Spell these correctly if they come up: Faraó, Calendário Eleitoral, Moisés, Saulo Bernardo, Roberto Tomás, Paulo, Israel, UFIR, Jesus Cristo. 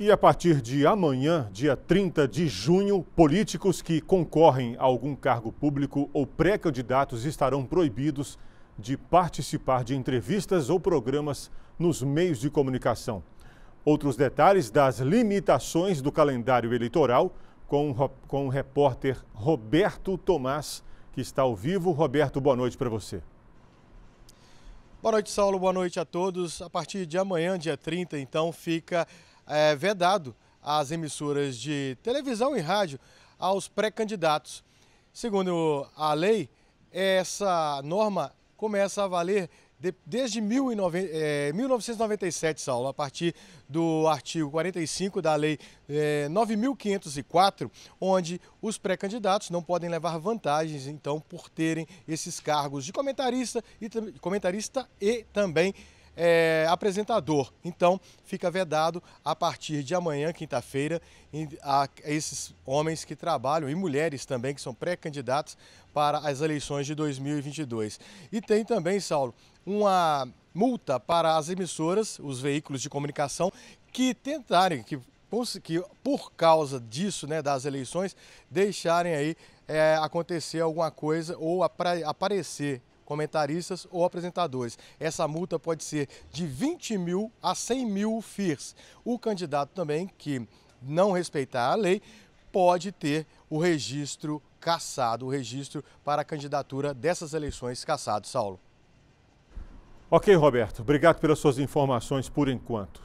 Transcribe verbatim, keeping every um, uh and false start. E a partir de amanhã, dia trinta de junho, políticos que concorrem a algum cargo público ou pré-candidatos estarão proibidos de participar de entrevistas ou programas nos meios de comunicação. Outros detalhes das limitações do calendário eleitoral com, com o repórter Roberto Tomás, que está ao vivo. Roberto, boa noite para você. Boa noite, Saulo. Boa noite a todos. A partir de amanhã, dia trinta, então, fica... É vedado às emissoras de televisão e rádio aos pré-candidatos. Segundo a lei, essa norma começa a valer de, desde mil novecentos e noventa e sete, Saulo, a partir do artigo quarenta e cinco da lei é, nove mil quinhentos e quatro, onde os pré-candidatos não podem levar vantagens, então, por terem esses cargos de comentarista e, comentarista e também É, apresentador. Então, fica vedado a partir de amanhã, quinta-feira, a esses homens que trabalham e mulheres também, que são pré-candidatos para as eleições de dois mil e vinte e dois. E tem também, Saulo, uma multa para as emissoras, os veículos de comunicação, que tentarem, que, que por causa disso, né, das eleições, deixarem aí é, acontecer alguma coisa ou aparecer comentaristas ou apresentadores. Essa multa pode ser de vinte mil a cem mil U F I Rs. O candidato também, que não respeitar a lei, pode ter o registro cassado, o registro para a candidatura dessas eleições cassado, Saulo. Ok, Roberto. Obrigado pelas suas informações por enquanto.